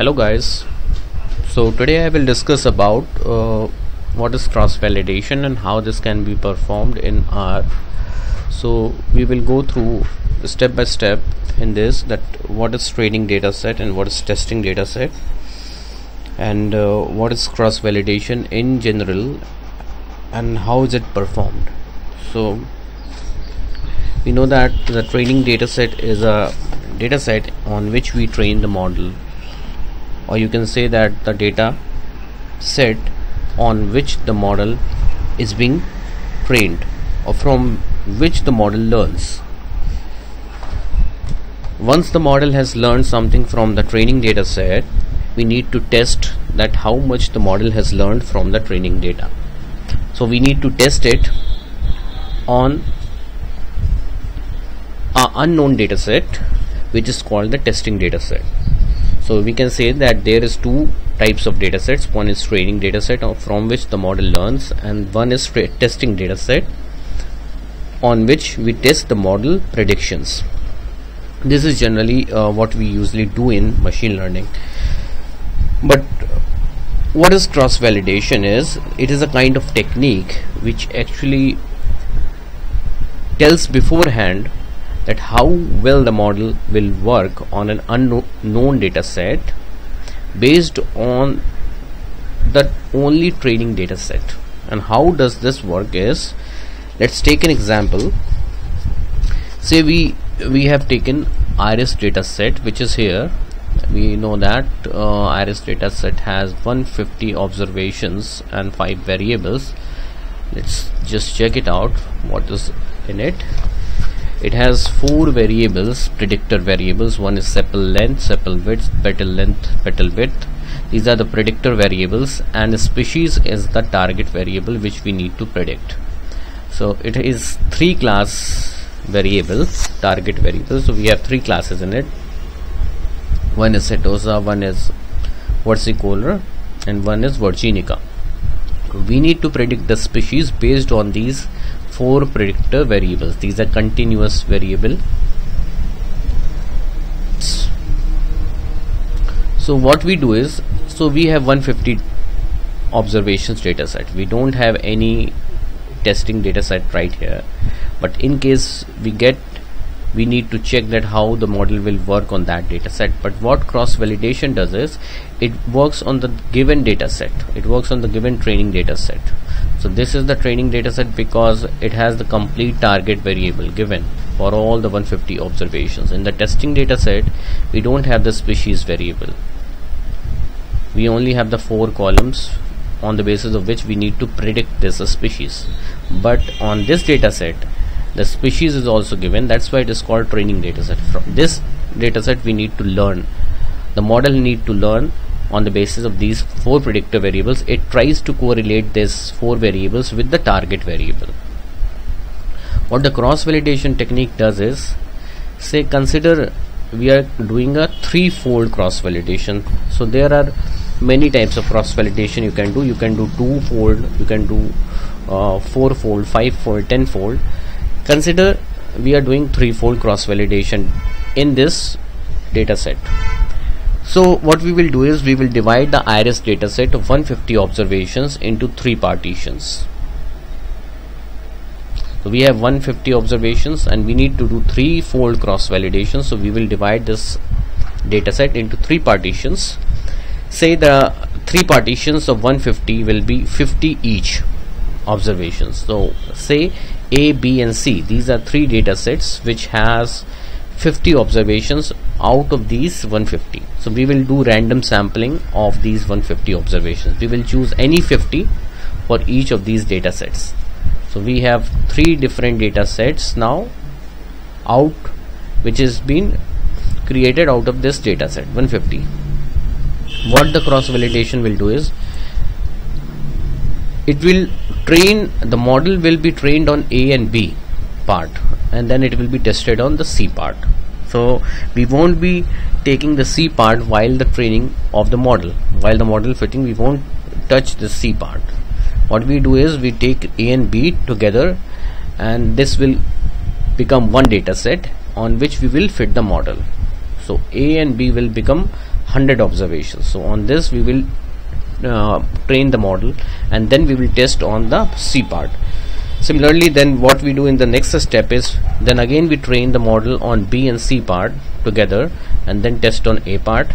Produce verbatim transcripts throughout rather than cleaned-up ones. Hello guys, so today I will discuss about uh, what is cross validation and how this can be performed in R. So we will go through step by step in this, that what is training data set and what is testing data set, and uh, what is cross validation in general and how is it performed. So we know that the training data set is a data set on which we train the model, or you can say that the data set on which the model is being trained, or from which the model learns. Once the model has learned something from the training data set, we need to test that how much the model has learned from the training data. So we need to test it on an unknown data set, which is called the testing data set. So we can say that there is two types of data sets. One is training data set from which the model learns, and one is testing data set on which we test the model predictions. This is generally uh, what we usually do in machine learning. But what is cross validation? Is it is a kind of technique which actually tells beforehand that how well the model will work on an unknown data set based on the only training data set. And how does this work is, let's take an example. Say we we have taken iris data set, which is here. We know that uh, iris data set has one hundred fifty observations and five variables. Let's just check it out what is in it. It has four variables, predictor variables. One is sepal length, sepal width, petal length, petal width. These are the predictor variables, and species is the target variable which we need to predict. So it is three class variables, target variables. So we have three classes in it. One is setosa, one is versicolor, and one is virginica. We need to predict the species based on these four predictor variables. These are continuous variable. So what we do is, so we have one hundred fifty observations data set. We don't have any testing data set right here, but in case we get, we need to check that how the model will work on that data set. But what cross validation does is, it works on the given data set, it works on the given training data set. So this is the training data set because it has the complete target variable given for all the one hundred fifty observations. In the testing data set, we don't have the species variable, we only have the four columns on the basis of which we need to predict this species. But on this data set, the species is also given, that's why it is called training dataset. From this dataset, we need to learn, the model need to learn on the basis of these four predictor variables. It tries to correlate these four variables with the target variable. What the cross validation technique does is, say consider we are doing a three-fold cross validation. So there are many types of cross validation you can do. You can do two-fold, you can do uh, four-fold, five-fold, ten-fold. Consider we are doing three-fold cross validation in this data set. So what we will do is, we will divide the iris data set of one hundred fifty observations into three partitions. So we have one hundred fifty observations and we need to do three-fold cross validation. So we will divide this data set into three partitions. Say the three partitions of one hundred fifty will be fifty each observations. So say A, B and C, these are three data sets which has fifty observations out of these one hundred fifty. So we will do random sampling of these one hundred fifty observations. We will choose any fifty for each of these data sets. So we have three different data sets now out, which has been created out of this data set one hundred fifty. What the cross validation will do is, it will train, the model will be trained on A and B part, and then it will be tested on the C part. So we won't be taking the C part while the training of the model, while the model fitting, we won't touch the C part. What we do is, we take A and B together, and this will become one data set on which we will fit the model. So A and B will become one hundred observations. So on this we will uh, train the model, and then we will test on the C part. Similarly, then what we do in the next step is, then again we train the model on B and C part together, and then test on A part,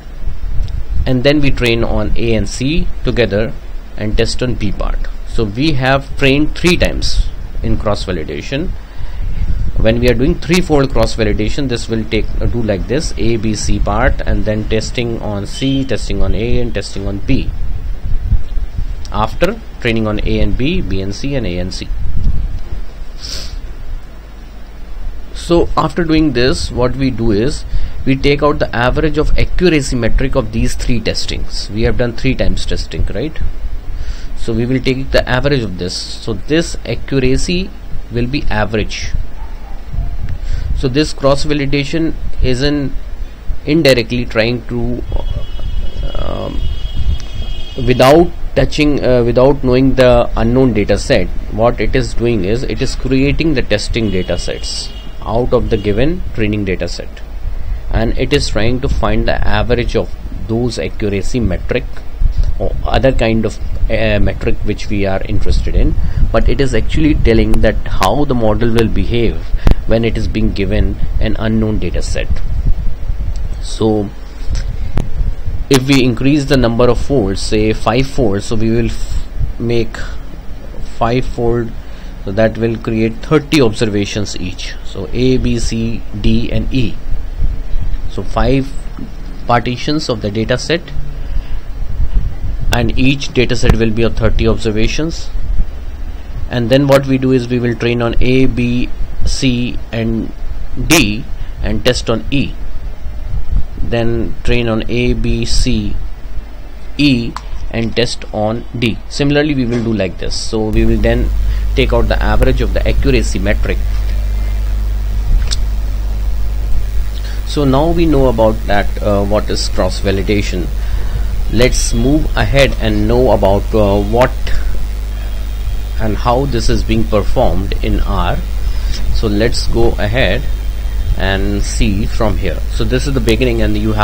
and then we train on A and C together and test on B part. So we have trained three times in cross validation. When we are doing three-fold cross validation, this will take uh, do like this: A, B, C part, and then testing on C, testing on A, and testing on B. After training on A and B, B and C, and A and C. So after doing this, what we do is we take out the average of accuracy metric of these three testings. We have done three times testing, right? So we will take the average of this. So this accuracy will be average. So this cross validation is an indirectly trying to uh, without touching uh, without knowing the unknown data set. What it is doing is it is creating the testing data sets out of the given training data set, and it is trying to find the average of those accuracy metric or other kind of uh, metric which we are interested in. But it is actually telling that how the model will behave when it is being given an unknown data set. So if we increase the number of folds, say five fold, so we will make five fold, so that will create thirty observations each. So A, B, C, D, and E. So five partitions of the data set, and each data set will be of thirty observations. And then what we do is we will train on A, B, C, and D, and test on E. Then train on A, B, C, E, and test on D. Similarly, we will do like this. So we will then take out the average of the accuracy metric. So now we know about that uh, what is cross validation. Let's move ahead and know about uh, what and how this is being performed in R. So let's go ahead and see from here. So this is the beginning, and you have